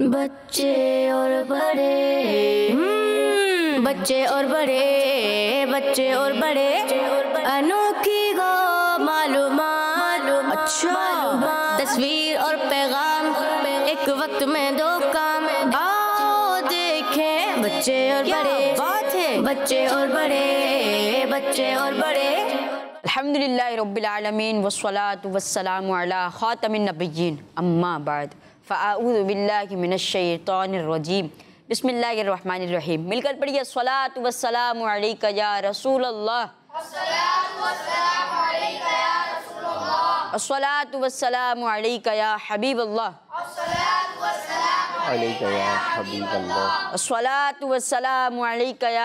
बच्चे और बड़े, बच्चे और बड़े, बच्चे और बड़े, अनोखी गो मालूम, अच्छा तस्वीर और पैगाम, एक वक्त में दो काम। आओ देखें बच्चे और बड़े, बात है बच्चे और बड़े, बच्चे और बड़े। अल्हम्दुलिल्लाह रब्बिल आलमीन वस्सलातु वस्सलामु अला खातमिन नबिय्यीन अम्मा बाद फ़ाऊज़ु बिल्लाहि मिनश्शैतानिर्रजीम बिस्मिल्लाहिर्रहमानिर्रहीम। मिलकर पढ़िए सलातु वस्सलामु अलैका या रसूल अल्लाह, अस्सलातु वस्सलामु अलैका या हबीब अल्लाह, अस्सलातु वस्सलामु अलैका या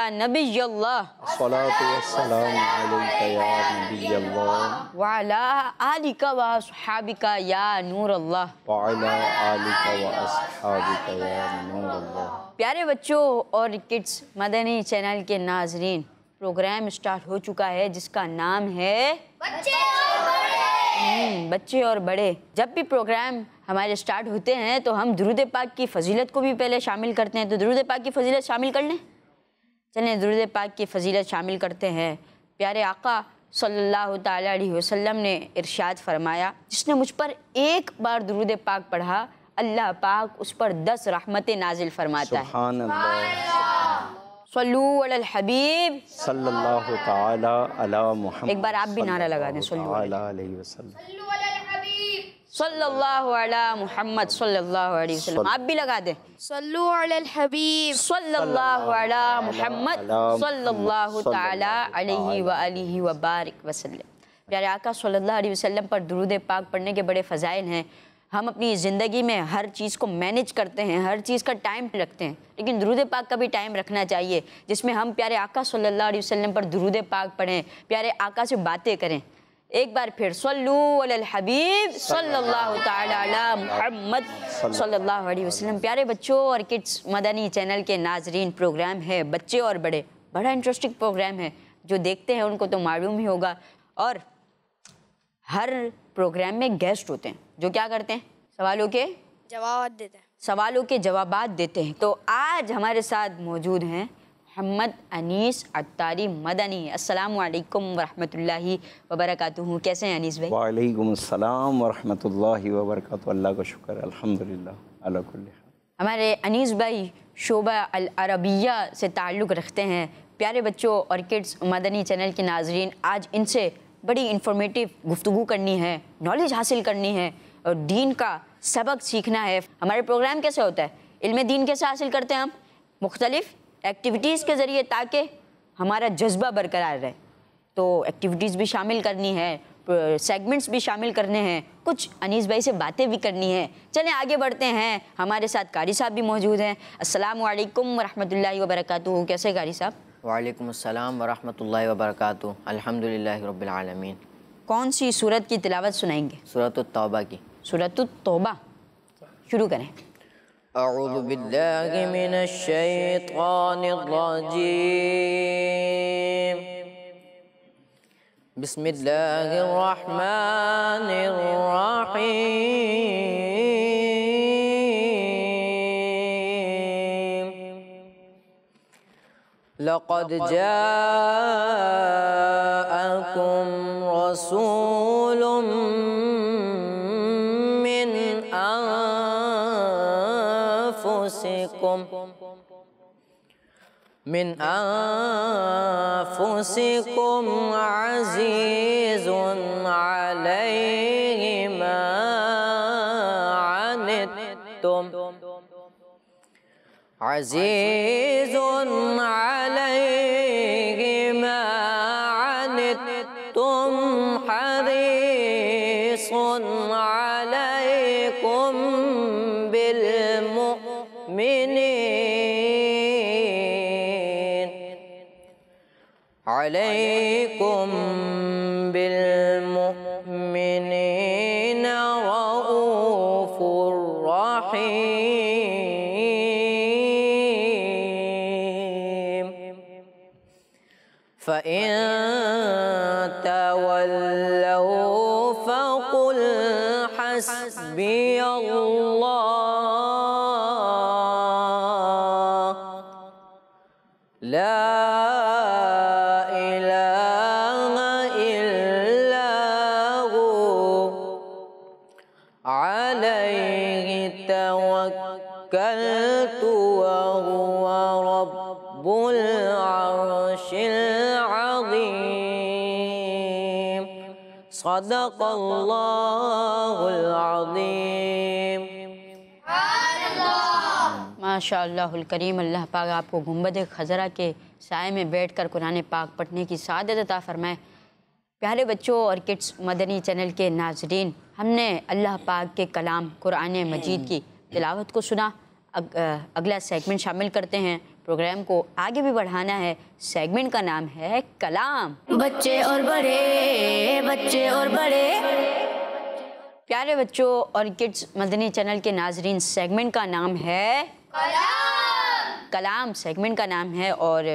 नबी अल्लाह, व अला आलिका व अस्हाबिका या नूर अल्लाह। प्यारे बच्चों और किड्स मदनी चैनल के नाजरीन, प्रोग्राम स्टार्ट हो चुका है जिसका नाम है बच्चे और बड़े। जब भी प्रोग्राम हमारे स्टार्ट होते हैं तो हम दुरूद पाक की फजीलत को भी पहले शामिल करते हैं। तो दुरूद पाक की फजीलत शामिल कर लें, चलें दुरूद पाक की फजीलत शामिल करते हैं। प्यारे आका सल्लल्लाहु तआला अलैहि वसल्लम ने इरशाद फरमाया, जिसने मुझ पर एक बार दुरूद पाक पढ़ा अल्लाह पाक उस पर 10 रहमतें नाजिल फरमाता है। सुभान अल्लाह। सल्लू अल हबीब सल्लल्लाहु तआला अला मुहम्मद। एक बार आप भी नारा लगा दें, सल्लू अलैहि वसल्लम सल्लल्लाहु अला मुहम्मद सल्लल्लाहु अलैहि वसल्लम। आप भी लगा दें, सल्लू अल हबीब सल्लल्लाहु अला मुहम्मद सल्लल्लाहु तआला अलैहि व आलिहि व बारिक वसल्लम। प्यारे आका सल्लल्लाहु अलैहि वसल्लम पर दुरूद पाक पढ़ने के बड़े फ़ज़ाइल हैं। हम अपनी ज़िंदगी में हर चीज़ को मैनेज करते हैं, हर चीज़ का टाइम रखते हैं, लेकिन दुरूद पाक का भी टाइम रखना चाहिए जिसमें हम प्यारे आका सल्लल्लाहु अलैहि वसल्लम पर दुरूद पाक पढ़ें, प्यारे आका से बातें करें। एक बार फिर सल्लू अलल हबीब सल्लल्लाहु तआला अला मुहम्मद सल्लल्लाहु अलैहि वसल्लम। प्यारे बच्चों और किड्स मदनी चैनल के नाजरीन, प्रोग्राम है बच्चे और बड़े। बड़ा इंटरेस्टिंग प्रोग्राम है, जो देखते हैं उनको तो मालूम ही होगा। और हर प्रोग्राम में गेस्ट होते हैं जो क्या करते हैं, सवालों के जवाब देते हैं, सवालों के जवाब देते हैं। तो आज हमारे साथ मौजूद हैं मोहम्मद अनीस अत्तारी मदनी। अस्सलामु अलैकुम व रहमतुल्लाहि व बरकातुहू। कैसे हैं अनीस भाई? वालेकुम अस्सलाम व रहमतुल्लाहि व बरकातुहू। अल्लाह का शुक्र, अल्हम्दुलिल्लाह अला कुल्ली हाल। हमारे अनीस भाई शोबा अल अरबिया से ताल्लुक़ रखते हैं। प्यारे बच्चों और किड्स मदनी चैनल के नाजरीन, आज इनसे बड़ी इंफॉर्मेटिव गुफ्तगू करनी है, नॉलेज हासिल करनी है और दीन का सबक सीखना है। हमारे प्रोग्राम कैसे होता है, इल्म दीन कैसे हासिल करते हैं हम, मुख्तलिफ एक्टिविटीज़ के ज़रिए, ताकि हमारा जज्बा बरकरार रहे। तो एक्टिविटीज़ भी शामिल करनी है, सेगमेंट्स भी शामिल करने हैं, कुछ अनीस भाई से बातें भी करनी है। चलें आगे बढ़ते हैं। हमारे साथ कारी साहब भी मौजूद हैं। अस्सलामु अलैकुम व रहमतुल्लाहि व बरकातुहू। कैसे कारी साहब? वालेकुम अस्सलाम व रहमतुल्लाहि व बरकातुहू। अल्हम्दुलिल्लाहि रब्बिल आलमीन। कौन सी सूरत की तिलावत सुनाएंगे? सूरत तौबा की। सूरत तौबा शुरू करें। अऊज़ु बिल्लाहि मिनश शैतानिर रजीम, बिस्मिल्लाहिर रहमानिर रहीम, लक़द जाअकुम रसूलुम من أنفسكم عزيز عليه ما عنتم عزيز عليه ما عنتم حريص عليكم بالمؤمنين عليكم بالمؤمنين رؤوف رحيم فإن تولوا فقل حسبي الله ला इलाहा इल्ला हु अलैहि तवक्कलतु व हुवा रब्बुल अर्शिल अज़ीम। सदक़ल्लाहुल अज़ीम। माशाअल्लाहुल करीम। अल्लाह पाक आपको गुंबद खजरा के साए में बैठकर कुरान पाक पढ़ने की सादत अता फरमाए। प्यारे बच्चों और किड्स मदनी चैनल के नाजरीन, हमने अल्लाह पाक के कलाम कुरान मजीद की तिलावत को सुना। अगला सेगमेंट शामिल करते हैं। प्रोग्राम को आगे भी बढ़ाना है। सेगमेंट का नाम है कलाम। बच्चे और बड़े, बच्चे और बड़े। प्यारे बच्चों और किड्स मदनी चैनल के नाजरीन, सेगमेंट का नाम है कलाम। कलाम सेगमेंट का नाम है और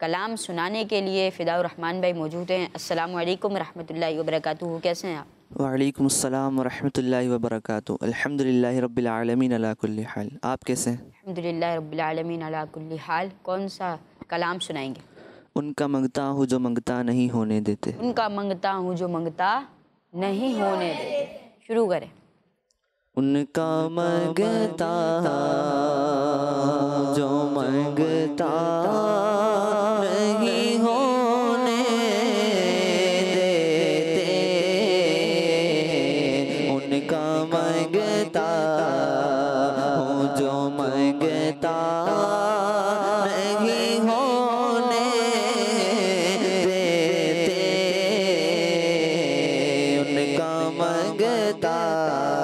कलाम सुनाने के लिए फिदा रहमान भाई मौजूद हैं। अस्सलाम वालेकुम रहमतुल्लाहि व बरकातुहू। कैसे हैं आप? वालेकुम अस्सलाम व रहमतुल्लाहि व बरकातुहू। अल्हम्दुलिल्लाहि रब्बिल आलमीन अला कुल्ली हाल। आप कैसे हैं? अल्हम्दुलिल्लाहि रब्बिल आलमीन अला कुल्ली हाल। कौन सा कलाम सुनाएंगे? उनका मांगता हूँ जो मांगता नहीं होने देते। उनका मांगता हूँ जो मांगता नहीं होने देते। शुरू करें। उनका मांगता जो मांगता नहीं होने देते। उनका मांगता जो मांगता नहीं होने देते। उनका मांगता जो मांगता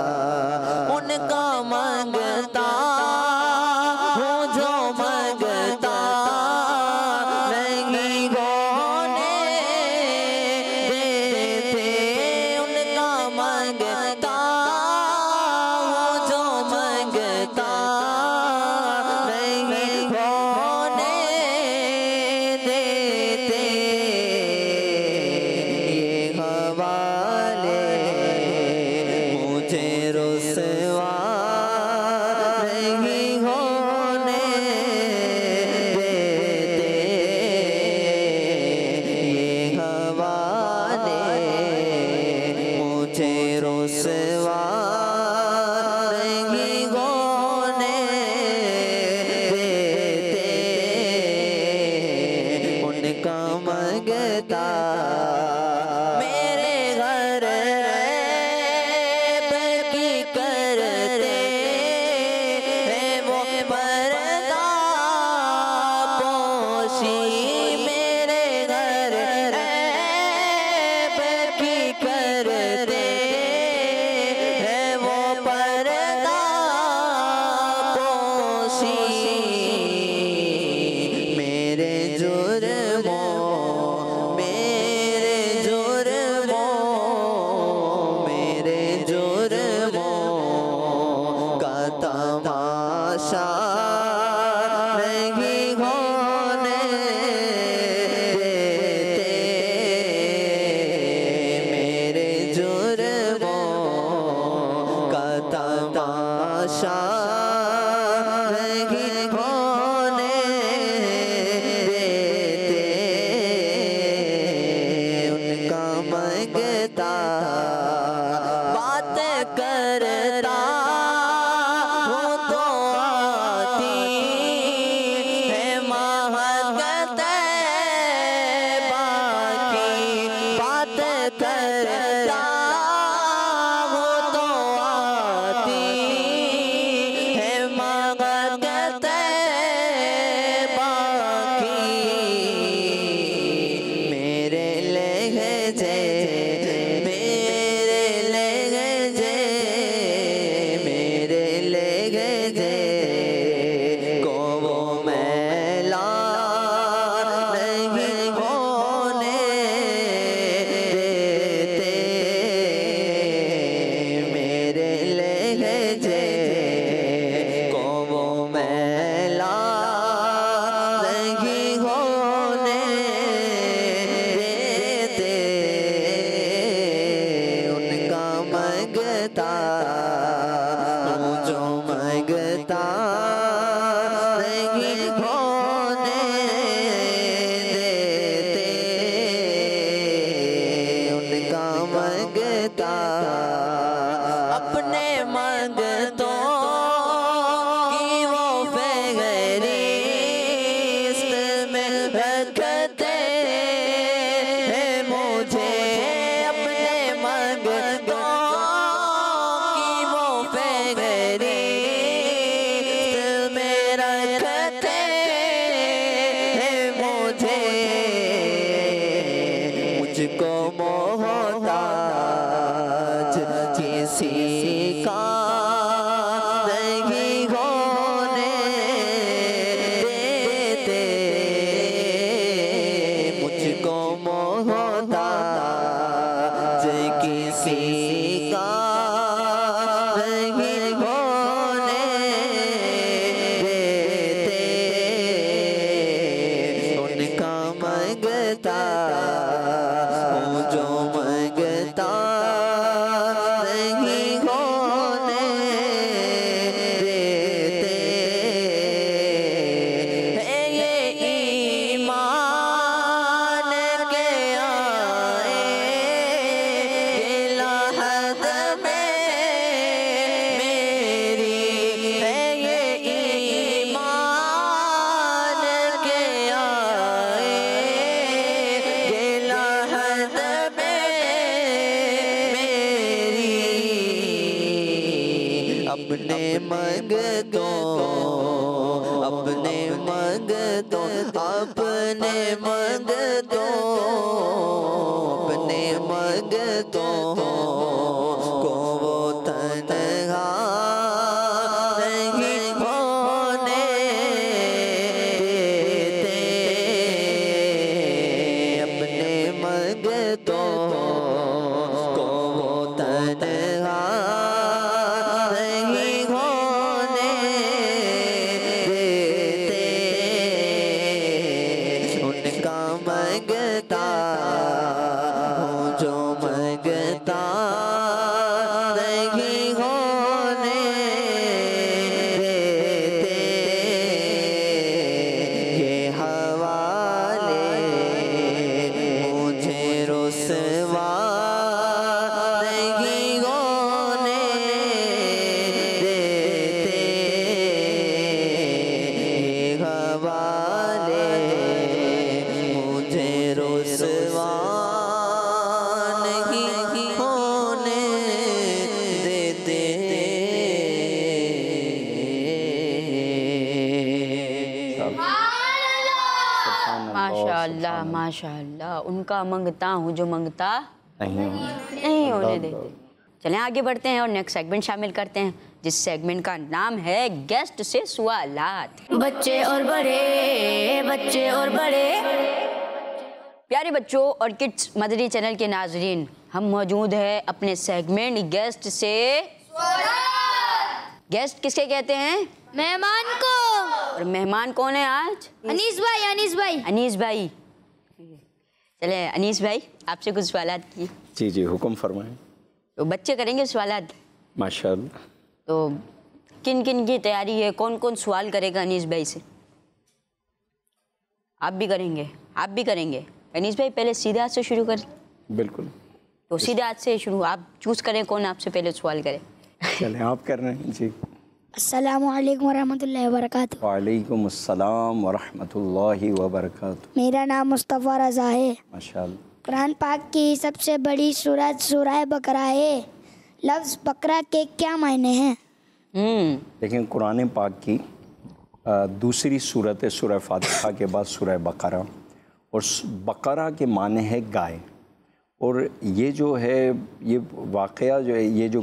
अपने मंग दो, अपने मंग दो, अपने मंग दो, को वो तन्हा नहीं होने देते, अपने मंग दो, को वो तन्हा नहीं होने देते, उनका मंगता जो मंगता नहीं होने देते, ये हवाले मुझे रुसवा नहीं होने देते, ये हवाले मुझे रुसवा नहीं होने देते। माशाअल्लाह माशाअल्लाह, उनका मंगता हूँ जो मंगता नहीं होने देते। चलें आगे बढ़ते हैं और नेक्स्ट सेगमेंट शामिल करते हैं, जिस सेगमेंट का नाम है गेस्ट से सवालात। बच्चे और बड़े, बच्चे और बड़े। प्यारे बच्चों और किड्स मदनी चैनल के नाजरीन, हम मौजूद हैं अपने सेगमेंट गेस्ट से सवालात। गेस्ट किसे कहते हैं? मेहमान को। और मेहमान कौन है आज? अनीस भाई। अनीस भाई, अनीस भाई, चले अनीस भाई, आपसे कुछ सवालात किए। जी जी, हुक्म फरमाएं। तो बच्चे करेंगे सवालात माशाल्लाह। तो किन किन की तैयारी है, कौन कौन सवाल करेगा अनीस भाई से? आप भी करेंगे, आप भी करेंगे। अनीस भाई पहले सीधे हाथ से शुरू कर। बिल्कुल, तो सीधे हाथ से शुरू, आप चूज़ करें कौन आपसे पहले सवाल करे। चले आप कर रहे हैं जी। अस्सलामु अलैकुम वरहमतुल्लाहि वबरकातुहू। वालेकुम अस्सलाम वरहमतुल्लाहि वबरकातुहू। मेरा नाम मुस्तफ़ा रज़ा है। माशाल्लाह। कुरान पाक की सबसे बड़ी सूरत सूरह बकरा है, लफ्ज़ बकरा के क्या मायने हैं? लेकिन कुरान पाक की दूसरी सूरत सूरह फातिहा के बाद सूरह बकरा, और बकरा के माने है गाय, और ये जो है ये वाक़या जो है, ये जो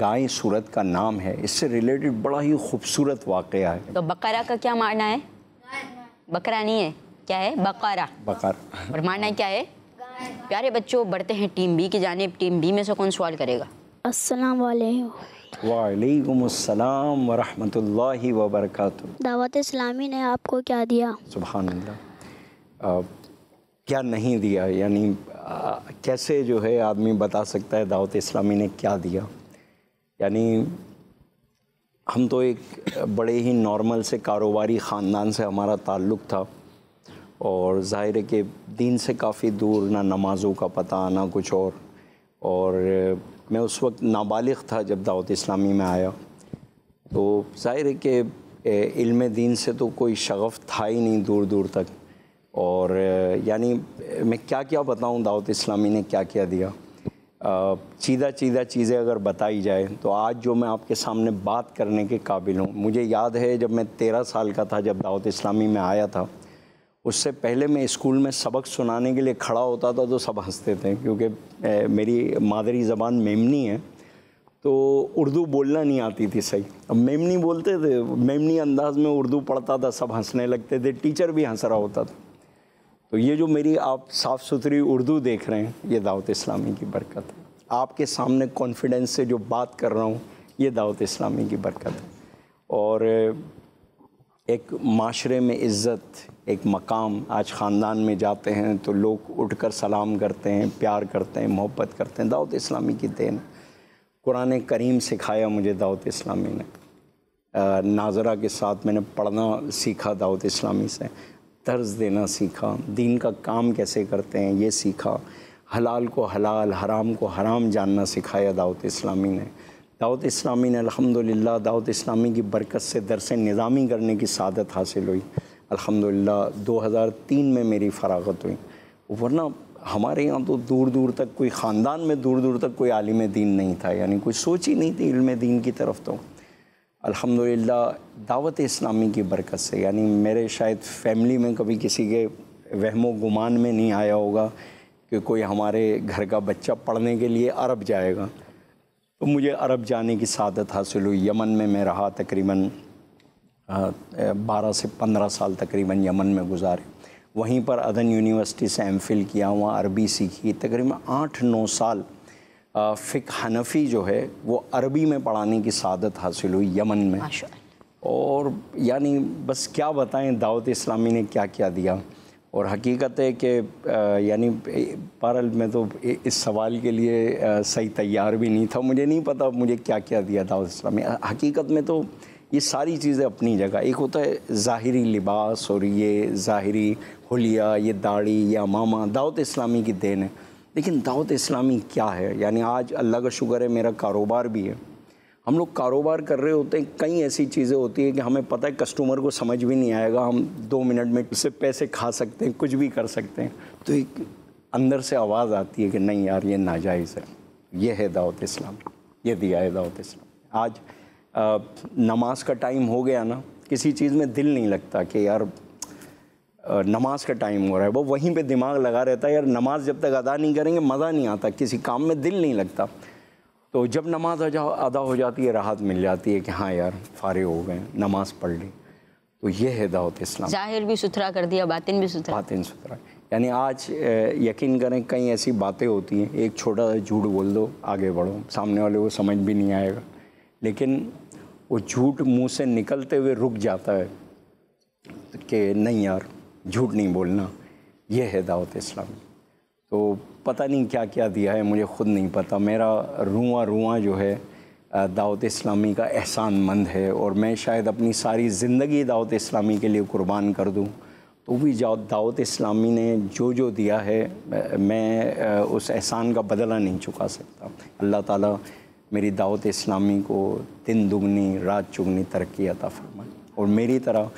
गाय सूरत का नाम है, इससे रिलेटेड बड़ा ही खूबसूरत वाक़या है। तो बकरा का क्या माना है? बकरा नहीं है, क्या है? बकरा। बकरा, और माना क्या है? प्यारे बच्चों बढ़ते हैं टीम बी की जानिब। टीम बी में से कौन सवाल करेगा? अस्सलाम वालेकुम। वालेकुम अस्सलाम वरहमतुल्लाहि वबरकातुहू। दावत-ए-इस्लामी ने आपको क्या दिया? सुभानअल्लाह, क्या नहीं दिया, यानी कैसे जो है आदमी बता सकता है दावत इस्लामी ने क्या दिया। यानी हम तो एक बड़े ही नॉर्मल से कारोबारी ख़ानदान से हमारा ताल्लुक़ था, और ज़ाहिर है कि दीन से काफ़ी दूर, ना नमाज़ों का पता ना कुछ और मैं उस वक्त नाबालिग था जब दावत इस्लामी में आया, तो ज़ाहिर है कि इल्म दीन से तो कोई शगफ़ था ही नहीं दूर दूर तक। और यानी मैं क्या क्या बताऊं दावत इस्लामी ने क्या क्या दिया, चीदा चीदा चीज़ें अगर बताई जाए तो आज जो मैं आपके सामने बात करने के काबिल हूं। मुझे याद है जब मैं 13 साल का था जब दावत इस्लामी में आया था, उससे पहले मैं स्कूल में सबक सुनाने के लिए खड़ा होता था तो सब हंसते थे, क्योंकि मेरी मादरी ज़बान मेमनी है, तो उर्दू बोलना नहीं आती थी सही। अब मेमनी बोलते थे, मेमनी अंदाज़ में उर्दू पढ़ता था, सब हंसने लगते थे, टीचर भी हंस रहा होता था। तो ये जो मेरी आप साफ़ सुथरी उर्दू देख रहे हैं, ये दावत इस्लामी की बरकत है। आपके सामने कॉन्फिडेंस से जो बात कर रहा हूँ, ये दावत इस्लामी की बरकत है। और एक माशरे में इज़्ज़त, एक मकाम, आज ख़ानदान में जाते हैं तो लोग उठकर सलाम करते हैं, प्यार करते हैं, मोहब्बत करते हैं, दावत इस्लामी की देन। कुरान करीम सिखाया मुझे दावत इस्लामी ने, नाजरा के साथ मैंने पढ़ना सीखा दावत इस्लामी से, तर्ज देना सीखा, दीन का काम कैसे करते हैं ये सीखा, हलाल को हलाल, हराम को हराम जानना सिखाया दावत इस्लामी ने। दावत इस्लामी ने अल्हम्दुलिल्लाह, दावत इस्लामी की बरकत से दरसे निज़ामी करने की सादत हासिल हुई अल्हम्दुलिल्लाह। 2003 में मेरी फरागत हुई, वरना हमारे यहाँ तो दूर दूर तक कोई ख़ानदान में दूर दूर तक कोई आलिम दीन नहीं था, यानी कोई सोच ही नहीं थी इल्म दीन की तरफ। तो अल्हम्दुलिल्लाह दावत-ए-इस्लामी की बरकत से, यानी मेरे शायद फैमिली में कभी किसी के वहमो गुमान में नहीं आया होगा कि कोई हमारे घर का बच्चा पढ़ने के लिए अरब जाएगा। तो मुझे अरब जाने की सादत हासिल हुई। यमन में मैं रहा, तकरीबन 12 से 15 साल तकरीबन यमन में गुजारे। वहीं पर अदन यूनिवर्सिटी से एम.फिल किया, वहाँ अरबी सीखी। तकरीबन 8-9 साल फ़िक़्ह हनफ़ी जो है वो अरबी में पढ़ाने की सादत हासिल हुई यमन में। और यानी बस क्या बताएं दावत इस्लामी ने क्या क्या दिया। और हकीकत है कि यानी बहरहाल मैं तो इस सवाल के लिए सही तैयार भी नहीं था, मुझे नहीं पता मुझे क्या क्या दिया दावत इस्लामी। हकीकत में तो ये सारी चीज़ें अपनी जगह, एक होता है ज़ाहिरी लिबास और ये ज़ाहिरी हुलिया, ये दाढ़ी या मामा दावत इस्लामी की देन है। लेकिन दावत इस्लामी क्या है, यानी आज अल्लाह का शुक्र है मेरा कारोबार भी है। हम लोग कारोबार कर रहे होते हैं, कई ऐसी चीज़ें होती है कि हमें पता है कस्टमर को समझ भी नहीं आएगा, हम 2 मिनट में उससे पैसे खा सकते हैं, कुछ भी कर सकते हैं। तो एक अंदर से आवाज़ आती है कि नहीं यार ये नाजायज़ है। ये है दावत इस्लामी, ये दिया है दावत इस्लामी। आज नमाज का टाइम हो गया ना, किसी चीज़ में दिल नहीं लगता कि यार नमाज का टाइम हो रहा है, वो वहीं पे दिमाग लगा रहता है। यार नमाज जब तक अदा नहीं करेंगे मज़ा नहीं आता, किसी काम में दिल नहीं लगता। तो जब नमाज अदा हो जाती है राहत मिल जाती है कि हाँ यार फारिग हो गए, नमाज पढ़ ली। तो ये है दावत इस्लाम, जाहिर भी सुथरा कर दिया, बातिन भी सुथरा, बातिन सुथरा। यानी आज यकीन करें कई ऐसी बातें होती हैं, एक छोटा सा झूठ बोल दो, आगे बढ़ो, सामने वाले को समझ भी नहीं आएगा। लेकिन वो झूठ मुँह से निकलते हुए रुक जाता है कि नहीं यार झूठ नहीं बोलना। यह है दावत इस्लामी। तो पता नहीं क्या क्या दिया है, मुझे ख़ुद नहीं पता। मेरा रुआं जो है दावत इस्लामी का एहसानमंद है, और मैं शायद अपनी सारी ज़िंदगी दावत इस्लामी के लिए कुर्बान कर दूं तो भी दावत इस्लामी ने जो जो दिया है मैं उस एहसान का बदला नहीं चुका सकता। अल्लाह ताला मेरी दावत इस्लामी को दिन दुगनी रात चुगनी तरक्की अता फरमाए, और मेरी तरह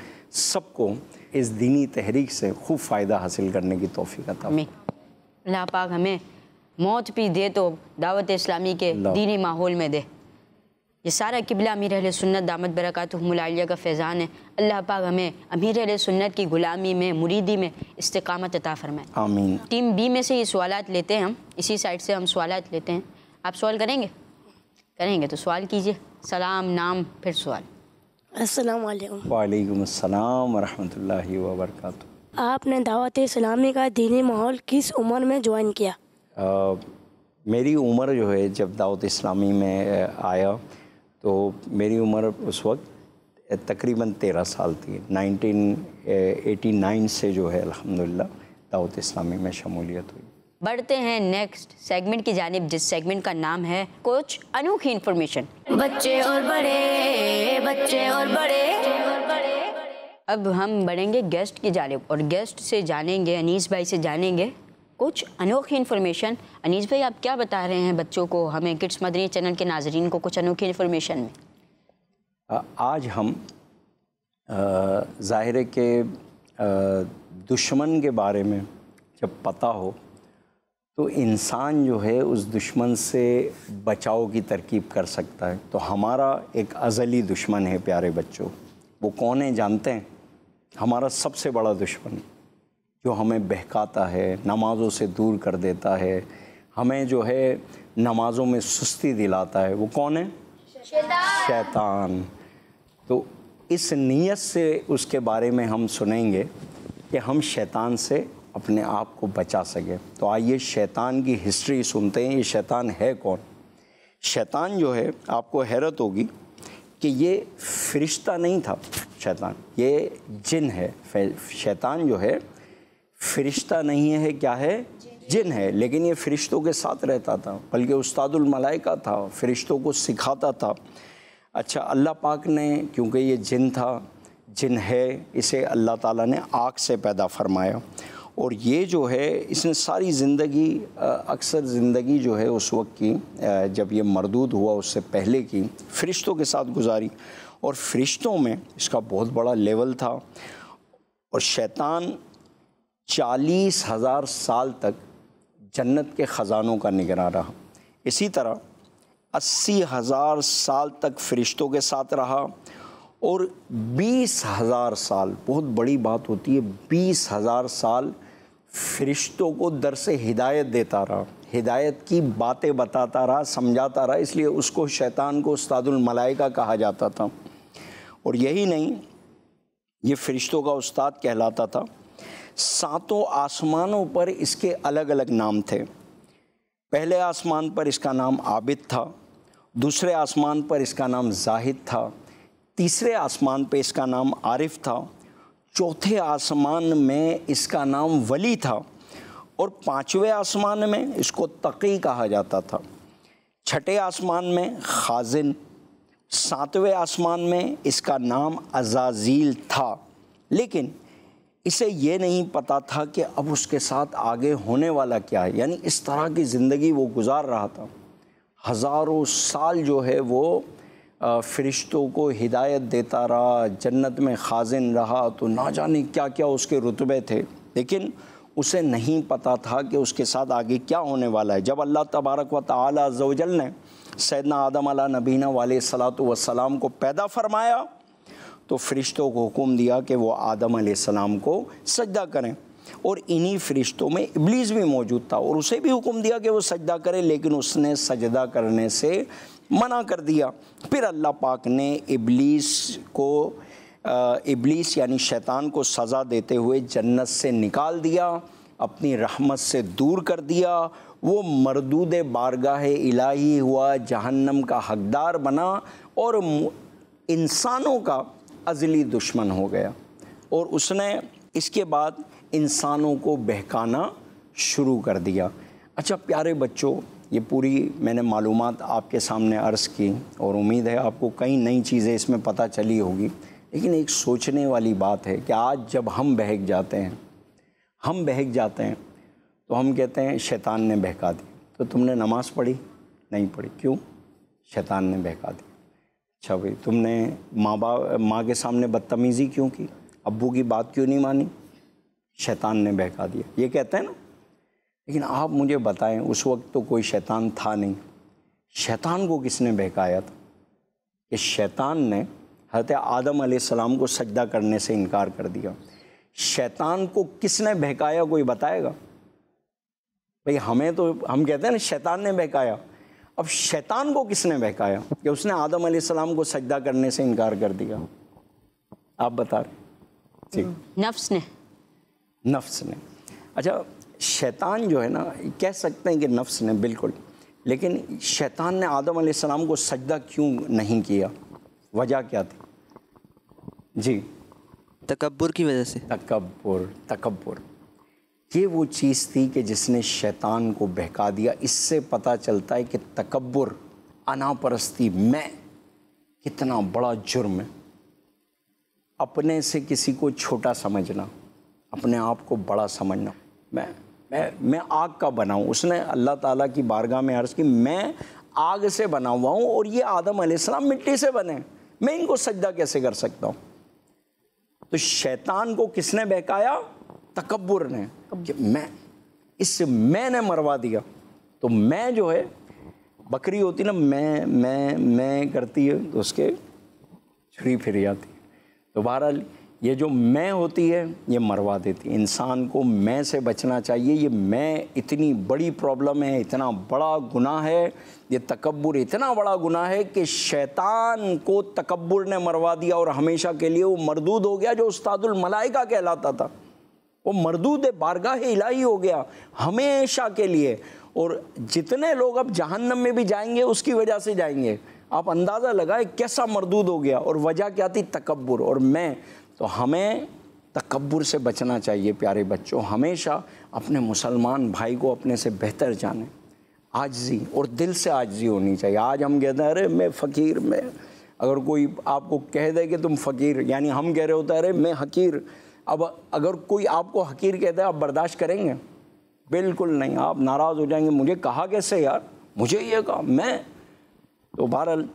सबको इस दीनी तहरीक से खूब फ़ायदा हासिल करने की तौफीक अता फरमाए। अल्लाह पाक हमें मौत भी दे तो दावत इस्लामी के दीनी माहौल में दे। ये सारा किबला अमीर अहले सुन्नत दामत बरकातुहुमुल आलिया का फैज़ान है। अल्लाह पाक हमें अमीर अहले सुन्नत की गुलामी में मुरीदी में इस्तिकामत अता फरमाए, आमीन। टीम बी में से ये सवालात लेते हैं, हम इसी साइड से हम सवालात लेते हैं। आप सवाल करेंगे? करेंगे तो सवाल कीजिए। सलाम, नाम, फिर सवाल। अस्सलाम वालेकुम। वालेकुम अस्सलाम व रहमतुल्लाहि व बरकातहू। आपने दावत इस्लामी का दीनी माहौल किस उम्र में ज्वाइन किया? मेरी उम्र जो है जब दावत इस्लामी में आया तो मेरी उम्र उस वक्त तकरीबन 13 साल थी। 1989 से जो है अल्हम्दुलिल्लाह दावत इस्लामी में शमूलियत हुई। बढ़ते हैं नेक्स्ट सेगमेंट की जानिब, जिस सेगमेंट का नाम है कुछ अनोखी इन्फॉर्मेशन। बच्चे और बड़े, बच्चे और बड़े। अब हम बढ़ेंगे गेस्ट की जानिब और गेस्ट से जानेंगे, अनीस भाई से जानेंगे कुछ अनोखी इन्फॉर्मेशन। अनीस भाई आप क्या बता रहे हैं बच्चों को, हमें किड्स मदनी चैनल के नाजरीन को कुछ अनोखी इन्फॉर्मेशन में? आज हम ज़ाहिर के दुश्मन के बारे में जब पता हो तो इंसान जो है उस दुश्मन से बचाव की तरकीब कर सकता है। तो हमारा एक अज़ली दुश्मन है प्यारे बच्चों, वो कौन है जानते हैं? हमारा सबसे बड़ा दुश्मन जो हमें बहकाता है, नमाज़ों से दूर कर देता है, हमें जो है नमाज़ों में सुस्ती दिलाता है, वो कौन है? शैतान। तो इस नीयत से उसके बारे में हम सुनेंगे कि हम शैतान से अपने आप को बचा सके। तो आइए शैतान की हिस्ट्री सुनते हैं। ये शैतान है कौन? शैतान जो है आपको हैरत होगी कि ये फरिश्ता नहीं था शैतान, ये जिन है। शैतान जो है फरिश्ता नहीं है, क्या है? जिन है। लेकिन ये फरिश्तों के साथ रहता था, बल्कि उस्तादुल मलाइका था, फरिश्तों को सिखाता था। अच्छा, अल्लाह पाक ने, क्योंकि ये जिन था, जिन है, इसे अल्लाह ताला ने आग से पैदा फरमाया। और ये जो है इसने सारी ज़िंदगी, अक्सर ज़िंदगी जो है उस वक्त की जब ये मरदूद हुआ उससे पहले की, फ़रिश्तों के साथ गुजारी। और फ़रिश्तों में इसका बहुत बड़ा लेवल था। और शैतान 40,000 साल तक जन्नत के ख़ज़ानों का निगरान रहा। इसी तरह 80,000 साल तक फ़रिश्तों के साथ रहा, और 20,000 साल, बहुत बड़ी बात होती है, 20,000 साल फ़रिश्तों को दरस हिदायत देता रहा, हिदायत की बातें बताता रहा, समझाता रहा, इसलिए उसको शैतान को उस्तादुल मलाइका कहा जाता था। और यही नहीं, ये फ़रिश्तों का उस्ताद कहलाता था। सातों आसमानों पर इसके अलग अलग नाम थे। पहले आसमान पर इसका नाम आबिद था, दूसरे आसमान पर इसका नाम जाहिद था, तीसरे आसमान पर इसका नाम आरिफ था, चौथे आसमान में इसका नाम वली था और पांचवें आसमान में इसको तकी कहा जाता था, छठे आसमान में खाजिन, सातवें आसमान में इसका नाम अजाजील था। लेकिन इसे ये नहीं पता था कि अब उसके साथ आगे होने वाला क्या है, यानी इस तरह की ज़िंदगी वो गुजार रहा था। हज़ारों साल जो है वो फ़रिश्तों को हिदायत देता रहा, जन्नत में खाजिन रहा, तो ना जाने क्या क्या उसके रुतबे थे, लेकिन उसे नहीं पता था कि उसके साथ आगे क्या होने वाला है। जब अल्लाह तबारक व तआला अज़्ज़ा वजल ने सैयदना आदम अला नबीना वालेस्सलातु वस्सलाम को पैदा फरमाया तो फ़रिश्तों को हुक्म दिया कि वो आदम अलैहिस्सलाम को सजदा करें, और इन्हीं फ़रिश्तों में इब्लीस भी मौजूद था और उसे भी हुक्म दिया कि वो सजदा करे, लेकिन उसने सजदा करने से मना कर दिया। फिर अल्लाह पाक ने इब्लीस यानी शैतान को सज़ा देते हुए जन्नत से निकाल दिया, अपनी रहमत से दूर कर दिया, वो मरदूद बारगाह इलाही हुआ, जहन्नम का हकदार बना और इंसानों का अज़ली दुश्मन हो गया। और उसने इसके बाद इंसानों को बहकाना शुरू कर दिया। अच्छा प्यारे बच्चों, ये पूरी मैंने मालूमात आपके सामने अर्ज़ की और उम्मीद है आपको कई नई चीज़ें इसमें पता चली होगी। लेकिन एक सोचने वाली बात है कि आज जब हम बहक जाते हैं तो हम कहते हैं शैतान ने बहका दी। तो तुमने नमाज़ पढ़ी? नहीं पढ़ी। क्यों? शैतान ने बहका दी। अच्छा भाई, तुमने माँ के सामने बदतमीज़ी क्यों की? अब्बू की बात क्यों नहीं मानी? शैतान ने बहका दिया, ये कहते हैं ना। लेकिन आप मुझे बताएं, उस वक्त तो कोई शैतान था नहीं, शैतान को किसने बहकाया था? कि शैतान ने हज़रत आदम अलैहिस्सलाम को सजदा करने से इनकार कर दिया। शैतान को किसने बहकाया, कोई बताएगा? भाई हमें तो, हम कहते हैं ना शैतान ने बहकाया, अब शैतान को किसने बहकाया कि उसने आदम अलैहिस्सलाम को सजदा करने से इनकार कर दिया? आप बता रहे? ठीक, नफ्स ने। अच्छा शैतान जो है ना, कह सकते हैं कि नफ्स ने, बिल्कुल। लेकिन शैतान ने आदम अलैहिस्सलाम को सजदा क्यों नहीं किया, वजह क्या थी? जी, तकब्बुर की वजह से। तकब्बुर ये वो चीज़ थी कि जिसने शैतान को बहका दिया। इससे पता चलता है कि तकब्बुर, अनापरस्ती, मैं, कितना बड़ा जुर्म है। अपने से किसी को छोटा समझना, अपने आप को बड़ा समझना। मैं आग का बना हूँ, उसने अल्लाह ताला की बारगाह में अर्ज़ की मैं आग से बना हुआ हूँ और ये आदम अलैहिस्सलाम मिट्टी से बने, मैं इनको सजदा कैसे कर सकता हूँ? तो शैतान को किसने बहकाया? तकब्बुर ने। मैं, इससे मैंने मरवा दिया। तो मैं जो है, बकरी होती ना, मैं करती है तो उसके छुरी फिर जाती है। तो बहरहाल ये जो मैं होती है ये मरवा देती है। इंसान को मैं से बचना चाहिए। ये मैं इतनी बड़ी प्रॉब्लम है, इतना बड़ा गुनाह है, ये तकब्बुर इतना बड़ा गुनाह है कि शैतान को तकब्बुर ने मरवा दिया और हमेशा के लिए वो मरदूद हो गया जो उस्तादुल मलाइका कहलाता था। वो मरदूद बारगाह इलाही हो गया हमेशा के लिए। और जितने लोग अब जहन्नम में भी जाएंगे उसकी वजह से जाएंगे। आप अंदाज़ा लगाए कैसा मरदूद हो गया। और वजह क्या थी? तकब्बुर और मैं। तो हमें तकब्बुर से बचना चाहिए प्यारे बच्चों। हमेशा अपने मुसलमान भाई को अपने से बेहतर जाने, आजिज़ी और दिल से आजिज़ी होनी चाहिए। आज हम कहते हैं अरे मैं फ़कीर, मैं, अगर कोई आपको कह दे कि तुम फ़कीर, यानी हम कह रहे होते हैं अरे मैं हकीर। अब अगर कोई आपको हकीर कहता है आप बर्दाश्त करेंगे? बिल्कुल नहीं, आप नाराज़ हो जाएंगे। मुझे कहा कैसे यार, मुझे ये कहा मैं। तो बहरहाल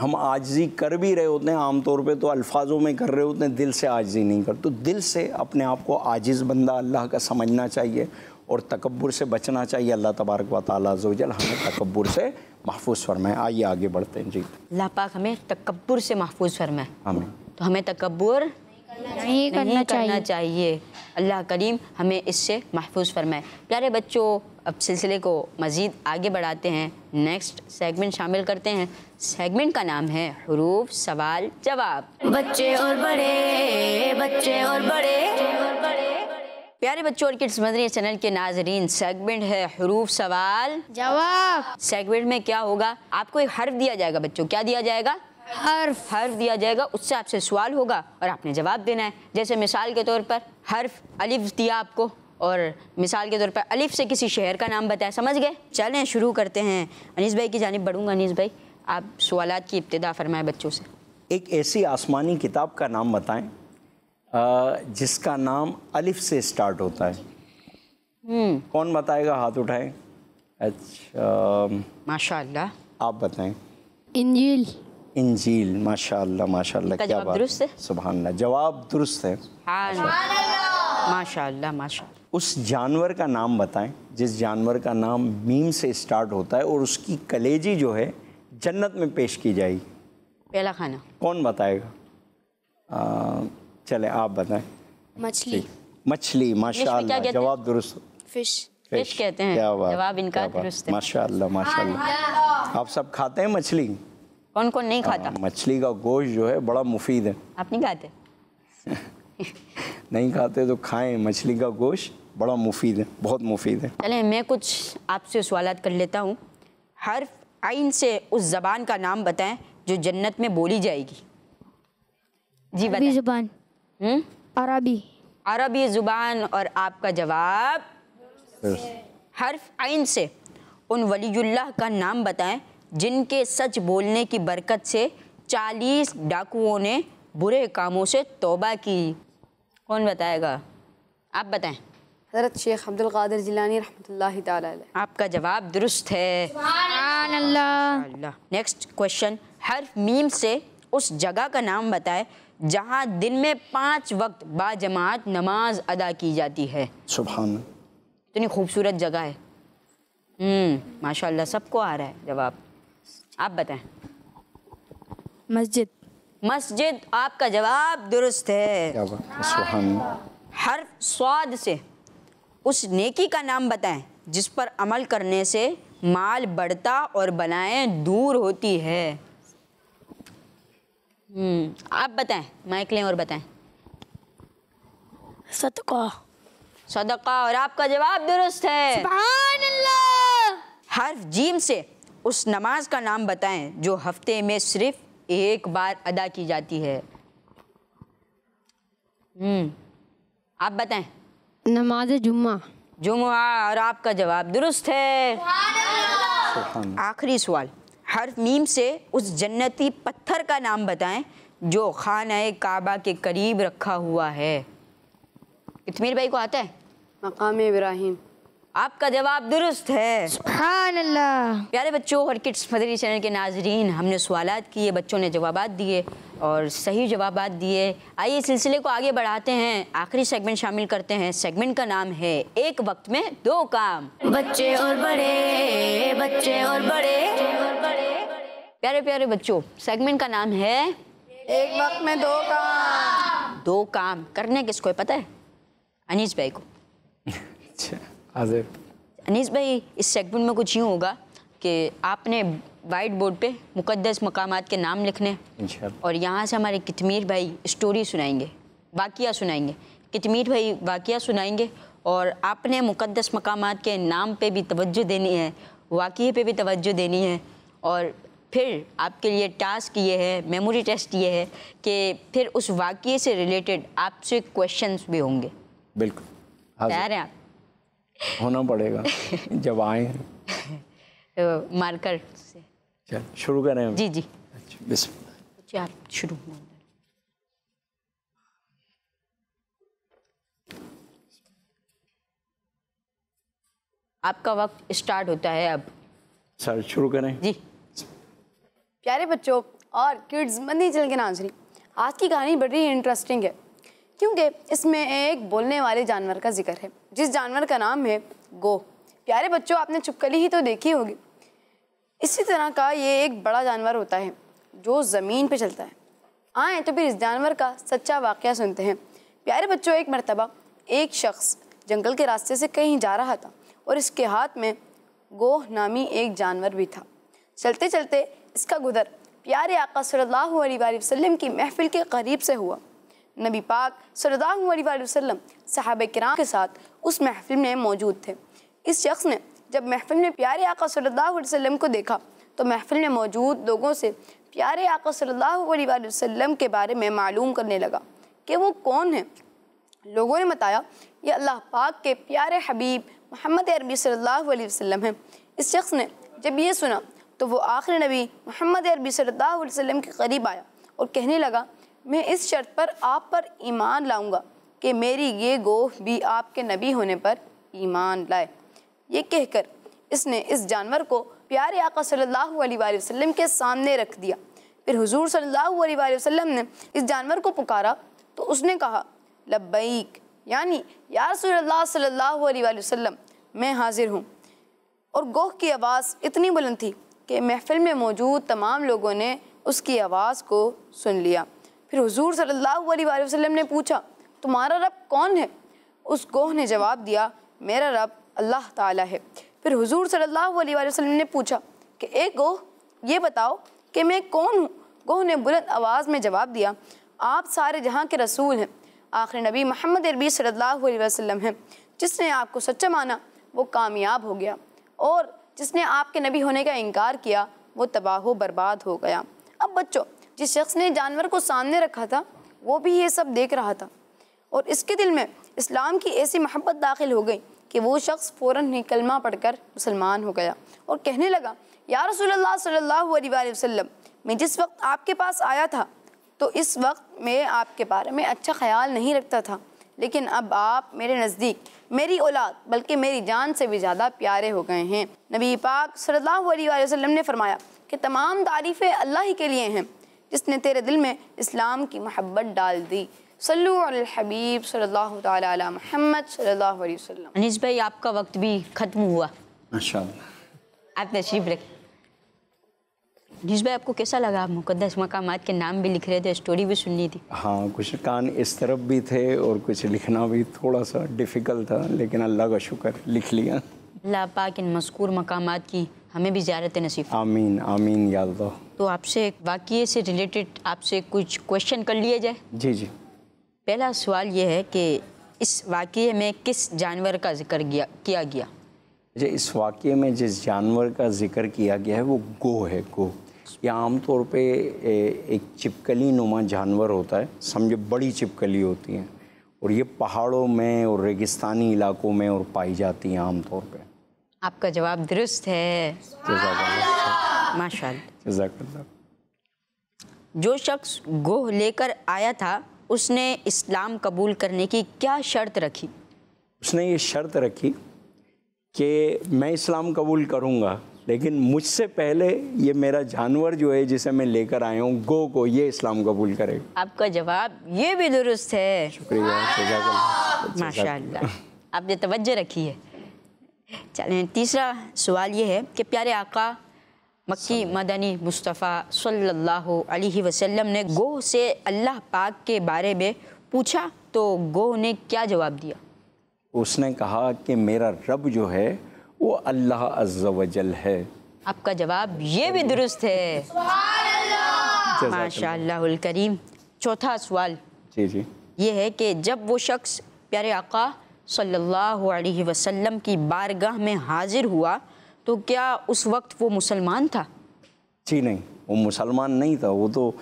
हम आजिज़ी कर भी रहे होते हैं आमतौर पे, तो अल्फाजों में कर रहे होते हैं, दिल से आजिज़ी नहीं करते। तो दिल से अपने आप को आजिज़ बंदा अल्लाह का समझना चाहिए और तकब्बुर से बचना चाहिए। अल्लाह तबारक व तआला अज़्ज़ा वजल हमें तकब्बुर से महफूज फरमाएँ। आइए आगे बढ़ते हैं जी। अल्लाह पाक हमें तकब्बुर से महफूज फरमाए। आमीन। तो हमें तकब्बुर नहीं करना चाहिए। अल्लाह करीम हमें इससे महफूज फरमाए। प्यारे बच्चों, अब सिलसिले को मज़ीद आगे बढ़ाते हैं, नेक्स्ट सेगमेंट शामिल करते हैं। सेगमेंट का नाम है हुरूफ सवाल जवाब। बच्चे और बड़े, बच्चे और बड़े। प्यारे बच्चों और किड्स मदनी चैनल के नाजरीन, सेगमेंट है हुरूफ सवाल जवाब। सेगमेंट में क्या होगा, आपको एक हर्फ दिया जाएगा। बच्चों क्या दिया जाएगा? हर्फ। हर्फ दिया जाएगा, उससे आपसे सवाल होगा और आपने जवाब देना है। जैसे मिसाल के तौर पर हर्फ अलिफ दिया आपको, और मिसाल के तौर पर अलिफ से किसी शहर का नाम बताया। समझ गए? चलें शुरू करते हैं। अनीस भाई की जानिब बढ़ूँगा। अनीस भाई, आप सवालात की इब्तिदा फरमाएं बच्चों से। एक ऐसी आसमानी किताब का नाम बताएं जिसका नाम अलिफ से स्टार्ट होता है। कौन बताएगा? हाथ उठाएं। अच्छा, माशाल्लाह। आप बताएं। इंजील। इंजील। माशाल्लाह, माशाल्लाह, क्या बात है, सुभानअल्लाह। जवाब दुरुस्त है, माशाल्लाह, माशाल्लाह। उस जानवर का नाम बताएं जिस जानवर का नाम मीम से स्टार्ट होता है और उसकी कलेजी जो है जन्नत में पेश की जाएगी। पहला खाना कौन बताएगा? चले आप बताएं। मछली। मछली, माशाल्लाह, जवाब दुरुस्त। फिश। फिश कहते हैं, जवाब इनका दुरुस्त है, माशाल्लाह, माशाल्लाह। आप सब खाते हैं मछली? कौन कौन नहीं खाता? मछली का गोश्त जो है बड़ा मुफीद है। आप नहीं खाते? नहीं खाते तो खाएं, मछली का गोश्त बड़ा मुफीद है, बहुत मुफीद है। चलें, मैं कुछ आपसे सवालात कर लेता हूँ। हर्फ आइन से उस ज़बान का नाम बताएं जो जन्नत में बोली जाएगी। जी बताएं। ज़ुबान। अरबी। अरबी ज़ुबान, और आपका जवाब। हर्फ आइन से उन वलीउल्लाह का नाम बताएं जिनके सच बोलने की बरकत से 40 डाकुओं ने बुरे कामों से तौबा की। कौन बताएगा? आप बताएं। हजरत शेख अब्दुल गादर जिलानी रहमतुल्लाहि ताला अलैह। आपका जवाब दुरुस्त है, सुभान अल्लाह। नेक्स्ट क्वेश्चन, हर्फ मीम से उस जगह का नाम बताएं जहां दिन में 5 वक्त बाजमात नमाज अदा की जाती है। सुभान, इतनी खूबसूरत जगह है। माशाल्लाह, सबको आ रहा है जवाब। आप बताएं। मस्जिद। मस्जिद, आपका जवाब दुरुस्त है। हर्फ स्वाद से उस नेकी का नाम बताएं जिस पर अमल करने से माल बढ़ता और बलाएं दूर होती है। आप बताएं, माइक लें और बताएं। सदका। सदका, और आपका जवाब दुरुस्त है, सुभान अल्लाह। हर्फ जीम से उस नमाज का नाम बताएं जो हफ्ते में सिर्फ 1 बार अदा की जाती है। आप बताएं। नमाज जुम्मा। जुम्मा, और आपका जवाब दुरुस्त है, सुभान अल्लाह। आखिरी सवाल, हर्फ मीम से उस जन्नती पत्थर का नाम बताएं जो खाना-ए काबा के करीब रखा हुआ है। इत्मीर भाई को आता है? मकाम इब्राहिम। आपका जवाब दुरुस्त है, सुभान अल्लाह। प्यारे बच्चों और किड्स मदनी चैनल के नाजरीन, हमने सवालात किए, बच्चों ने जवाबात दिए और सही जवाबात दिए। आइए सिलसिले को आगे बढ़ाते हैं, आखिरी सेगमेंट शामिल करते हैं। सेगमेंट का नाम है एक वक्त में 2 काम। बच्चे और बड़े, बच्चे और बड़े। प्यारे प्यारे बच्चों, सेगमेंट का नाम है एक वक्त में 2 काम। 2 काम करने किसको है पता है? अनीस भाई को। अच्छा, अनीस भाई, इस सेगमेंट में कुछ यूँ होगा कि आपने वाइट बोर्ड पे मुकद्दस मकामात के नाम लिखने, और यहाँ से हमारे कितमीर भाई स्टोरी सुनाएंगे, वाक़िया सुनाएंगे। कितमीर भाई वाक़िया सुनाएंगे और आपने मुकद्दस मकामात के नाम पे भी तवज्जो देनी है, वाक़िए पे भी तवज्जो देनी है। और फिर आपके लिए टास्क ये है, मेमोरी टेस्ट ये है कि फिर उस वाक़िए से रिलेटेड आपसे क्वेश्चन भी होंगे। बिल्कुल तैयार हैं आप? होना पड़ेगा जब आए तो मार्कर से शुरू करें। जी जी, अच्छा, बिस्मिल्लाह। आप शुरू। आपका वक्त स्टार्ट होता है अब। सर शुरू करें। जी। प्यारे बच्चों और किड्स मदनी चैनल के नाज़रीन, आज की कहानी बड़ी इंटरेस्टिंग है क्योंकि इसमें एक बोलने वाले जानवर का जिक्र है जिस जानवर का नाम है गो। प्यारे बच्चों, आपने चुपकली ही तो देखी होगी। इसी तरह का ये एक बड़ा जानवर होता है जो ज़मीन पे चलता है। आएँ तो फिर इस जानवर का सच्चा वाक़या सुनते हैं। प्यारे बच्चों, एक मरतबा एक शख्स जंगल के रास्ते से कहीं जा रहा था और इसके हाथ में गोह नामी एक जानवर भी था। चलते चलते इसका गुज़र प्यारे आका सल्लल्लाहु अलैहि वसल्लम की महफिल के करीब से हुआ। नबी पाक सल्लल्लाहु अलैहि वसल्लम सहाबे किराम के साथ उस महफिल में मौजूद थे। इस शख्स ने जब महफिल में प्यारे आका सल्लल्लाहु अलैहि वसल्लम को देखा तो महफिल में मौजूद लोगों से प्यारे आका सल्लल्लाहु अलैहि वसल्लम के बारे में मालूम करने लगा कि वो कौन है। लोगों ने बताया ये अल्लाह पाक के प्यारे हबीब मोहम्मद अरबी सल्लल्लाहु अलैहि वसल्लम हैं। इस शख्स ने जब ये सुना तो वो आखिरी नबी मोहम्मद अरबी सल्लल्लाहु अलैहि वसल्लम के करीब आया और कहने लगा, मैं इस शर्त पर आप पर ईमान लाऊंगा कि मेरी ये गोह भी आपके नबी होने पर ईमान लाए। ये कहकर इसने इस जानवर को प्यारे आका सल्लल्लाहु अलैहि वसल्लम के सामने रख दिया। फिर हुजूर सल्लल्लाहु अलैहि वसल्लम ने इस जानवर को पुकारा तो उसने कहा लब्बैक, यानी या रसूलल्लाह सल्लल्लाहु अलैहि वसल्लम, मैं हाजिर हूँ। और गोह की आवाज़ इतनी बुलंद थी कि महफिल में मौजूद तमाम लोगों ने उसकी आवाज़ को सुन लिया। फिर हुजूर सल्लल्लाहु अलैहि वसल्लम ने पूछा, तुम्हारा रब कौन है? उस गोह ने जवाब दिया, मेरा रब अल्लाह ताला है। फिर हुजूर सल्लल्लाहु अलैहि वसल्लम ने पूछा कि ए गोह, ये बताओ कि मैं कौन हूँ? गोह ने बुलंद आवाज़ में जवाब दिया, आप सारे जहाँ के रसूल हैं, आखिरी नबी मोहम्मद अरबी सल्लल्लाहु अलैहि वसल्लम हैं। जिसने आपको सच्चा माना वो कामयाब हो गया और जिसने आपके नबी होने का इनकार किया वो तबाह बर्बाद हो गया। अब बच्चों, जिस शख्स ने जानवर को सामने रखा था वो भी ये सब देख रहा था और इसके दिल में इस्लाम की ऐसी मोहब्बत दाखिल हो गई कि वो शख्स फ़ौरन ही कलमा पढ़कर मुसलमान हो गया और कहने लगा, या रसूलल्लाह सल्लल्लाहु अलैहि वसल्लम, मैं जिस वक्त आपके पास आया था तो इस वक्त मैं आपके बारे में अच्छा ख्याल नहीं रखता था, लेकिन अब आप मेरे नज़दीक मेरी औलाद बल्कि मेरी जान से भी ज़्यादा प्यारे हो गए हैं। नबी पाक सल्लल्लाहु अलैहि वसल्लम ने फरमाया कि तमाम तारीफ़ें अल्लाह ही के लिए हैं जिसने तेरे दिल में इस्लाम की मोहब्बत डाल दी। सल्लु अल हबीब सल्लल्लाहु तआला अला मुहम्मद सल्लल्लाहु अलैहि वसल्लम। अनीस भाई, आपका वक्त भी ख़त्म हुआ, माशाअल्लाह, आप तशरीफ़ रखें। जिस भाई, आपको कैसा लगा? आप मुक़द्दस मकामात के नाम भी लिख रहे थे, स्टोरी भी सुननी थी। हाँ, कुछ कान इस तरफ भी थे और कुछ लिखना भी थोड़ा सा डिफ़िकल्ट था, लेकिन अल्लाह का शुक्र लिख लिया। अल्लाह पाक इन मज़कूर मकामात की हमें भी ज़ियारत नसीब। आमीन आमीन या अल्लाह। तो आपसे एक वाक़िए से रिलेटेड आपसे कुछ क्वेश्चन कर लिए जाए। जी जी। पहला सवाल ये है कि इस वाक़िए में किस जानवर का जिक्र किया गया? जी, इस वाक़िए में जिस जानवर का जिक्र किया गया है वो गोह है। गोह यह आमतौर पे एक चिपकली नुमा जानवर होता है, समझे बड़ी चिपकली होती है, और ये पहाड़ों में और रेगिस्तानी इलाकों में और पाई जाती है आमतौर पे। आपका जवाब दुरुस्त है, माशाअल्लाह। जो शख्स गोह लेकर आया था उसने इस्लाम कबूल करने की क्या शर्त रखी? उसने ये शर्त रखी कि मैं इस्लाम कबूल करूँगा, लेकिन मुझसे पहले ये मेरा जानवर जो है जिसे मैं लेकर आया हूँ गो को, ये इस्लाम कबूल करेगा। आपका जवाब ये भी दुरुस्त है, शुक्रिया, माशाल्लाह, आपने तवज्जो रखी है। चलें, तीसरा सवाल ये है कि प्यारे आका मक्की मदनी मुस्तफ़ा सल्लल्लाहु अलैहि वसल्लम ने गोह से अल्लाह पाक के बारे में पूछा तो गोह ने क्या जवाब दिया? उसने कहा कि मेरा रब जो है वो अल्लाह अज़्ज़ा वजल है। आपका जवाब ये भी दुरुस्त है, माशाअल्लाहुल करीम। चौथा सवाल जी जी ये है कि जब वो शख्स प्यारे आका सल्लल्लाहु अलैहि वसल्लम की बारगाह में हाजिर हुआ तो क्या उस वक्त वो मुसलमान था? जी नहीं, वो मुसलमान नहीं था। वो तो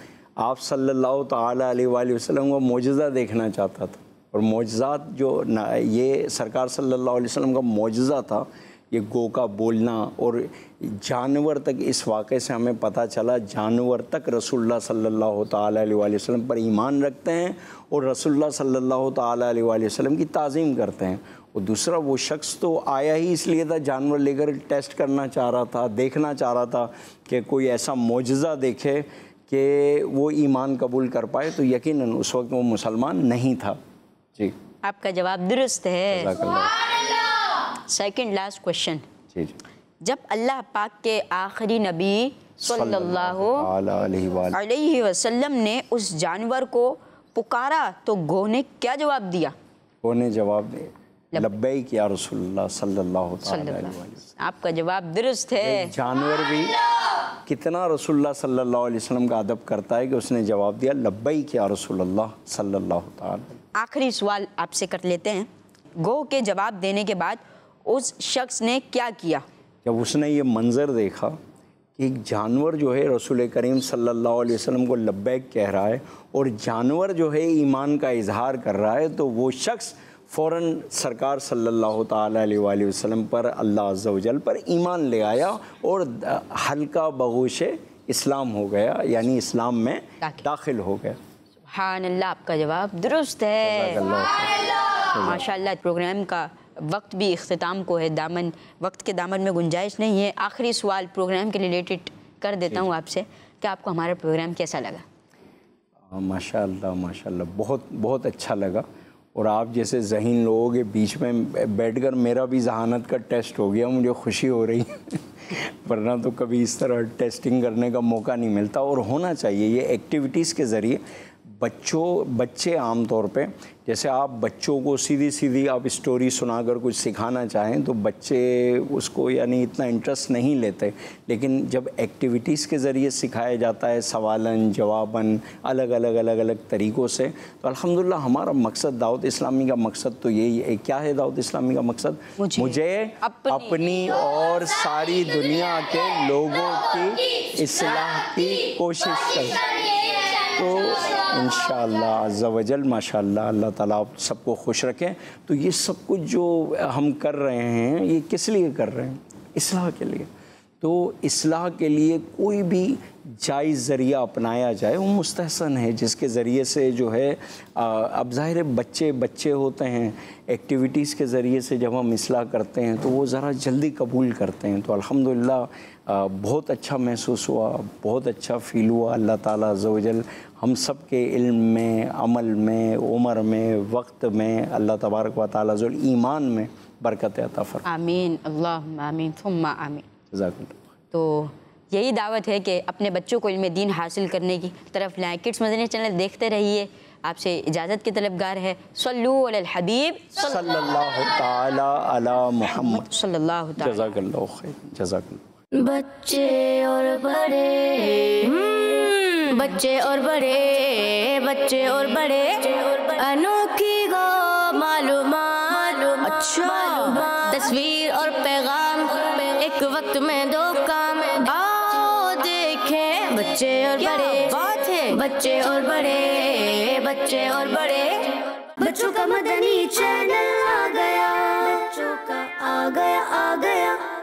आप सल्लल्लाहु तआला अलैहि वसल्लम का मौजज़ा देखना चाहता था, और मौजज़ात जो ये सरकार सल्लल्लाहु अलैहि वसल्लम का मौजज़ा था, ये गो का बोलना, और जानवर तक, इस वाक़े से हमें पता चला जानवर तक रसूलुल्लाह सल्लल्लाहु तआला अलैहि वसल्लम पर ईमान रखते हैं और रसूलुल्लाह सल्लल्लाहु तआला अलैहि वसल्लम की ताज़ीम करते हैं। और दूसरा, वो शख्स तो आया ही इसलिए था, जानवर लेकर टेस्ट करना चाह रहा था, देखना चाह रहा था कि कोई ऐसा मौजज़ा देखे कि वो ईमान कबूल कर पाए, तो यकीनन उस वक्त वो मुसलमान नहीं था। जी, आपका जवाब दुरुस्त है। सेकंड लास्ट क्वेश्चन जब अल्लाह पाक के आखिरी नबी सल्लल्लाहु अलैहि वसल्लम ने उस जानवर को पुकारा तो गो ने क्या जवाब दिया? गो ने जवाब दिया लब्बैक या रसूलल्लाह सल्लल्लाहु अलैहि वसल्लम। आपका जवाब दुरुस्त है। जानवर भी कितना रसूलल्लाह सल्लल्लाहु अलैहि वसल्लम का अदब करता है कि उसने जवाब दिया लब्बैक या रसूलल्लाह सल्लल्लाहु अलैहि। आखिरी सवाल आपसे कर लेते हैं। गो के जवाब देने के बाद उस शख्स ने क्या किया? जब उसने ये मंज़र देखा कि एक जानवर जो है रसूल करीम सल्लल्लाहु अलैहि वसल्लम को लब्बैक कह रहा है और जानवर जो है ईमान का इजहार कर रहा है, तो वो शख्स फ़ौरन सरकार सल्लल्लाहु ताला अलैहि वसल्लम पर, अल्लाह अज़्ज़ा व जल पर ईमान ले आया और हल्का बगोश इस्लाम हो गया, यानी इस्लाम में दाखिल हो गया। सुबहानल्लाह, आपका जवाब दुरुस्त है। माशाल्लाह, प्रोग्राम का वक्त भी इख्तिताम को है, दामन वक्त के दामन में गुंजाइश नहीं है। आखिरी सवाल प्रोग्राम के रिलेटेड कर देता हूँ आपसे कि आपको हमारा प्रोग्राम कैसा लगा? माशाल्लाह माशाल्लाह, बहुत बहुत अच्छा लगा। और आप जैसे ज़हीन लोगों के बीच में बैठकर मेरा भी ज़हानत का टेस्ट हो गया, मुझे खुशी हो रही है वरना तो कभी इस तरह टेस्टिंग करने का मौका नहीं मिलता और होना चाहिए। ये एक्टिविटीज़ के ज़रिए बच्चे आम तौर पे, जैसे आप बच्चों को सीधी सीधी आप स्टोरी सुनाकर कुछ सिखाना चाहें तो बच्चे उसको यानी इतना इंटरेस्ट नहीं लेते, लेकिन जब एक्टिविटीज़ के ज़रिए सिखाया जाता है सवालन जवाबन अलग अलग अलग अलग तरीक़ों से, तो अल्हम्दुलिल्लाह हमारा मकसद, दावत इस्लामी का मकसद तो यही है। क्या है दावत इस्लामी का मकसद? मुझे अपनी और सारी दुनिया के लोगों की इस्लाह की कोशिश करनी। तो इंशाअल्लाह अज़्ज़ा व जल माशाअल्लाह अल्लाह ताला आप सबको खुश रखें। तो ये सब कुछ जो हम कर रहे हैं ये किस लिए कर रहे हैं? इस्लाह के लिए। तो इस्लाह के लिए कोई भी जायज़ ज़रिया अपनाया जाए वो मुस्तहसन है, जिसके ज़रिए से जो है अब ज़ाहिर बच्चे होते हैं, एक्टिविटीज़ के ज़रिए से जब हम इस्लाह करते हैं तो वो ज़रा जल्दी कबूल करते हैं। तो अल्हम्दुलिल्लाह बहुत अच्छा महसूस हुआ, बहुत अच्छा फ़ील हुआ। अल्लाह ताला अज़्ज़ा व जल हम सब के इल्म में, अमल में, उम्र में, वक्त में, अल्लाह तबारक व तआला ज़ुल ईमान में बरकत अता फरमाए। आमीन अल्लाहुम्मा आमीन सुम्मा आमीन। तो यही दावत है कि अपने बच्चों को इल्म दीन हासिल करने की तरफ लाएँ। किड्स मदनी चैनल देखते रहिए। आपसे इजाज़त के तलबगार है। सल्लू अलल हबीब सल्लल्लाहु तआला अला मुहम्मद सल्लल्लाहु तआला। जज़ाकल्लाहु खैर, जज़ाकल्लाहु। बच्चे और बड़े, बच्चे और बड़े, बच्चे और बड़े, अनोखी गो मालूम, अच्छा तस्वीर और पैगाम, एक वक्त में दो काम। बच्चे और बड़े, बात है बच्चे और बड़े, बच्चे और बड़े। बच्चों का मदनी चैनल आ गया, बच्चों का आ गया।